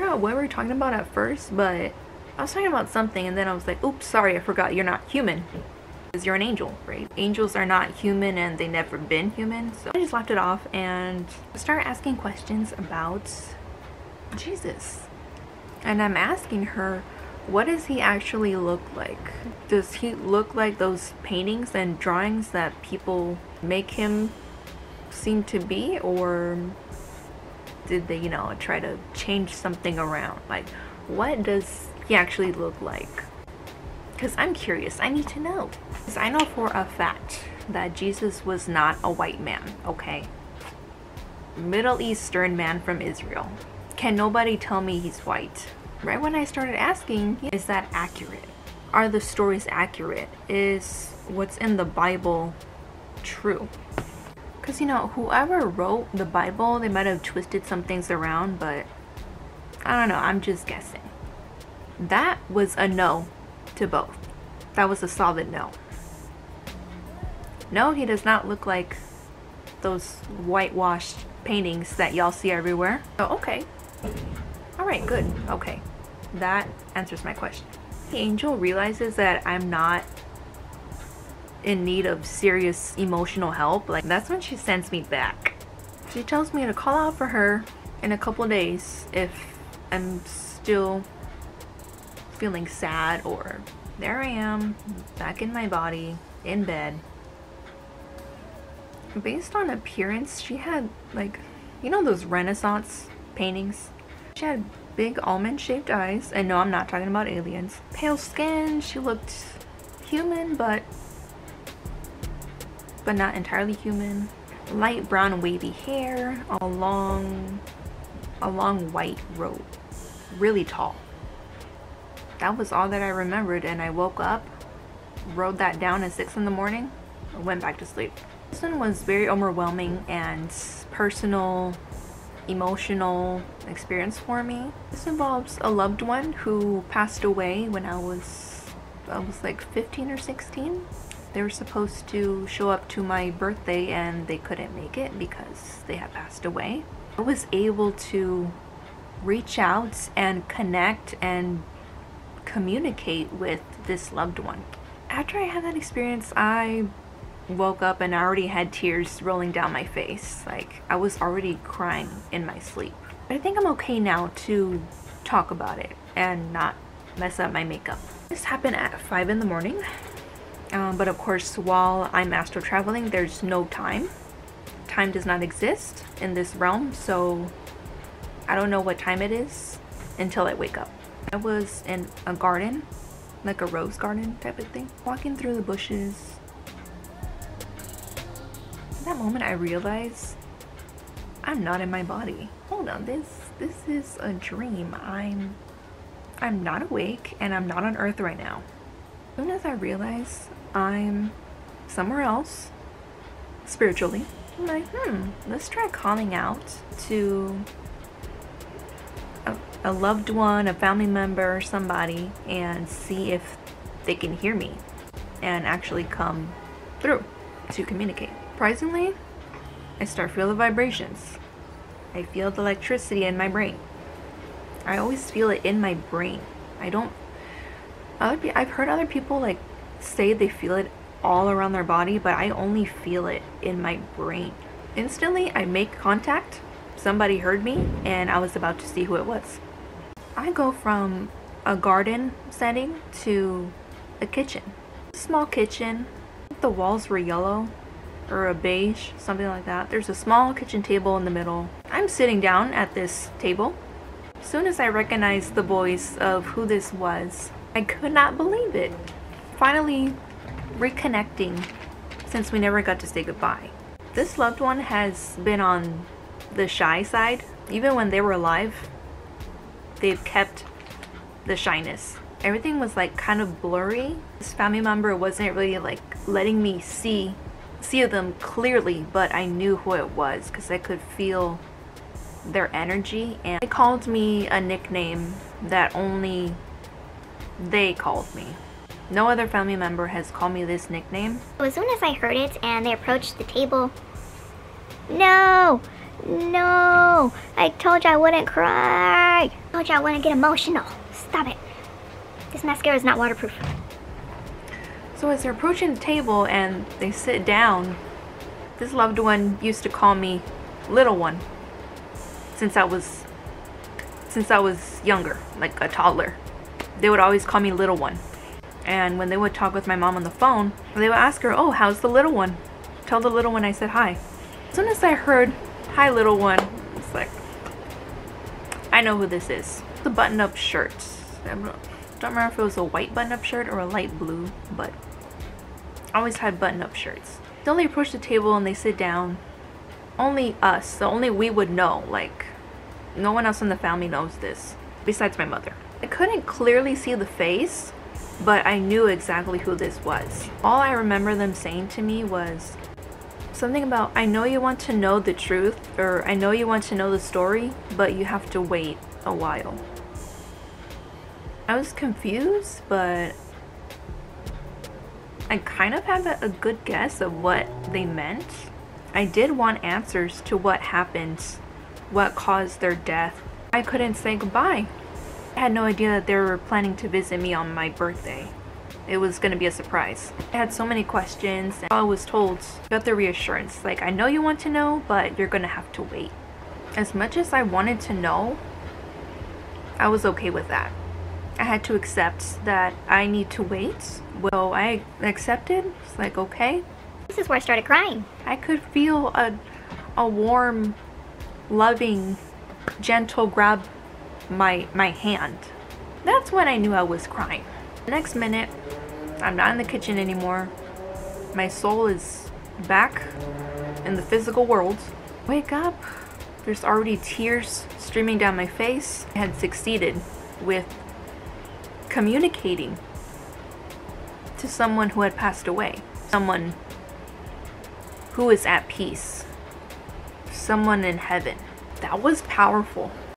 forgot what we were talking about at first, but I was talking about something and then I was like, oops, sorry, I forgot you're not human. Because you're an angel, right? Angels are not human and they've never been human. So I just left it off and started asking questions about Jesus. And I'm asking her, what does he actually look like? Does he look like those paintings and drawings that people make him seem to be? Or did they, you know, try to change something around? Like, what does he actually look like? Because I'm curious. I need to know. Because I know for a fact that Jesus was not a white man, okay? Middle Eastern man from Israel. Can nobody tell me he's white? Right when I started asking, is that accurate? Are the stories accurate? Is what's in the Bible true? Because, you know, whoever wrote the Bible, they might have twisted some things around, but I don't know, I'm just guessing. That was a no to both. That was a solid no. No, he does not look like those whitewashed paintings that y'all see everywhere. Oh, okay. Alright, good. Okay. That answers my question. The angel realizes that I'm not in need of serious emotional help. Like, that's when she sends me back. She tells me to call out for her in a couple days if I'm still feeling sad, or there I am, back in my body, in bed. Based on appearance, she had, like, you know those Renaissance paintings? She had big almond-shaped eyes, and no, I'm not talking about aliens. Pale skin, she looked human, but not entirely human. Light brown wavy hair, a long white robe, really tall. That was all that I remembered, and I woke up, wrote that down at 6 in the morning, went back to sleep. This one was very overwhelming and personal, emotional experience for me. This involves a loved one who passed away when I was like 15 or 16. They were supposed to show up to my birthday and they couldn't make it because they had passed away. I was able to reach out and connect and communicate with this loved one. After I had that experience, I woke up and I already had tears rolling down my face. Like, I was already crying in my sleep. But I think I'm okay now to talk about it and not mess up my makeup. This happened at 5 in the morning. But of course, while I'm astral traveling, there's no time. Time does not exist in this realm, so I don't know what time it is until I wake up. I was in a garden, like a rose garden type of thing, walking through the bushes. At that moment I realized I'm not in my body. Hold on, this is a dream. I'm not awake and I'm not on Earth right now. As soon as I realize I'm somewhere else spiritually, I'm like, let's try calling out to a loved one, a family member, somebody, and see if they can hear me and actually come through to communicate. Surprisingly, I start feeling the vibrations. I feel the electricity in my brain. I always feel it in my brain. I've heard other people like say they feel it all around their body, but I only feel it in my brain. Instantly, I make contact. Somebody heard me and I was about to see who it was. I go from a garden setting to a kitchen. A small kitchen. The walls were yellow or a beige, something like that. There's a small kitchen table in the middle. I'm sitting down at this table. As soon as I recognized the voice of who this was, I could not believe it. Finally reconnecting since we never got to say goodbye. This loved one has been on the shy side. Even when they were alive, they've kept the shyness. Everything was like kind of blurry. This family member wasn't really like letting me see them clearly, but I knew who it was because I could feel their energy, and they called me a nickname that only they called me. No other family member has called me this nickname. As soon as I heard it and they approached the table, no! No, I told you I wouldn't cry. I told you I wouldn't get emotional. Stop it. This mascara is not waterproof. So as they're approaching the table and they sit down, this loved one used to call me little one since I was younger, like a toddler. They would always call me little one. And when they would talk with my mom on the phone, they would ask her, oh, how's the little one? Tell the little one I said hi. As soon as I heard, hi little one, it's like, I know who this is. The button-up shirt. I don't remember if it was a white button-up shirt or a light blue, but I always had button-up shirts. They only approach the table and they sit down. Only us, so only we would know, like, no one else in the family knows this, besides my mother. I couldn't clearly see the face, but I knew exactly who this was. All I remember them saying to me was something about, I know you want to know the truth, or I know you want to know the story, but you have to wait a while. I was confused, but I kind of had a good guess of what they meant. I did want answers to what happened, what caused their death. I couldn't say goodbye. I had no idea that they were planning to visit me on my birthday. It was gonna be a surprise. I had so many questions, and I was told, got the reassurance, like, I know you want to know, but you're gonna have to wait. As much as I wanted to know, I was okay with that. I had to accept that I need to wait. Well, I accepted. It's like, okay. This is where I started crying. I could feel a warm, loving, gentle grab my hand. That's when I knew I was crying. The next minute, I'm not in the kitchen anymore. My soul is back in the physical world. Wake up. There's already tears streaming down my face. I had succeeded with communicating to someone who had passed away. Someone who is at peace. Someone in heaven. That was powerful.